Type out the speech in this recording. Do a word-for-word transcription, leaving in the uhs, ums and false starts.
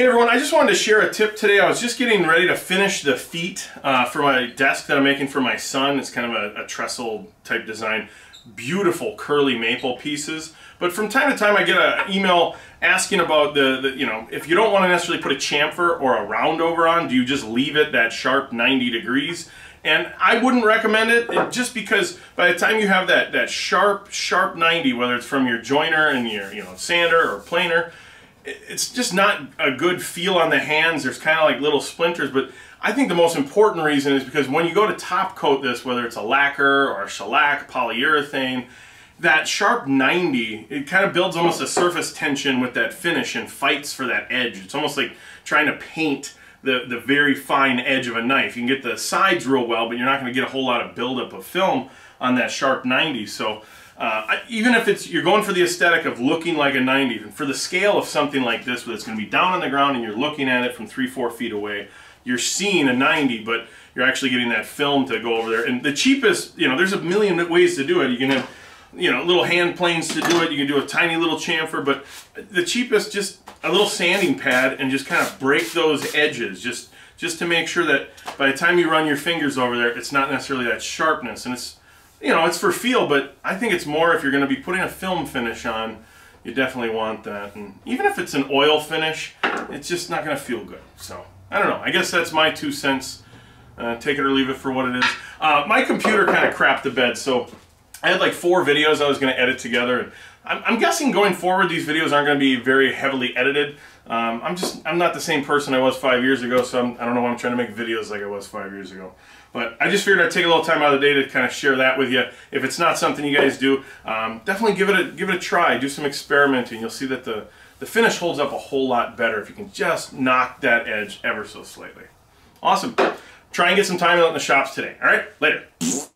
Hey everyone, I just wanted to share a tip today. I was just getting ready to finish the feet uh, for my desk that I'm making for my son. It's kind of a, a trestle type design. Beautiful curly maple pieces. But from time to time I get an email asking about the, the, you know, if you don't want to necessarily put a chamfer or a round over on, do you just leave it that sharp ninety degrees? And I wouldn't recommend it, just because by the time you have that, that sharp, sharp ninety, whether it's from your joiner and your you know sander or planer, it's just not a good feel on the hands. There's kind of like little splinters, but I think the most important reason is because when you go to top coat this, whether it's a lacquer or a shellac, polyurethane, that sharp ninety, it kind of builds almost a surface tension with that finish and fights for that edge. It's almost like trying to paint the, the very fine edge of a knife. You can get the sides real well, but you're not going to get a whole lot of buildup of film on that sharp ninety. So Uh, even if it's you're going for the aesthetic of looking like a ninety, and for the scale of something like this, where it's going to be down on the ground and you're looking at it from three, four feet away, you're seeing a ninety, but you're actually getting that film to go over there. And the cheapest, you know, there's a million ways to do it. You can have, you know, little hand planes to do it. You can do a tiny little chamfer, but the cheapest, just a little sanding pad and just kind of break those edges, just just to make sure that by the time you run your fingers over there, it's not necessarily that sharpness. And it's You know, it's for feel, but I think it's more if you're going to be putting a film finish on, you definitely want that. And even if it's an oil finish, it's just not going to feel good. So, I don't know. I guess that's my two cents. Uh, take it or leave it for what it is. Uh, my computer kind of crapped the bed, so I had like four videos I was going to edit together. And I'm, I'm guessing going forward, these videos aren't going to be very heavily edited. Um, I'm just, I'm not the same person I was five years ago, so I'm, I don't know why I'm trying to make videos like I was five years ago. But I just figured I'd take a little time out of the day to kind of share that with you. If it's not something you guys do, um, definitely give it a give it a try. Do some experimenting. You'll see that the, the finish holds up a whole lot better if you can just knock that edge ever so slightly. Awesome. Try and get some time out in the shops today. All right, later.